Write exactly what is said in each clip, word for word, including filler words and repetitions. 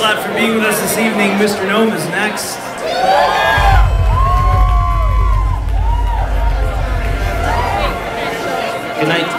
slap for being with us this evening. Mister Gnome is next. Good night.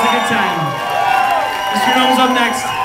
a good time. Mister Gnome's up next.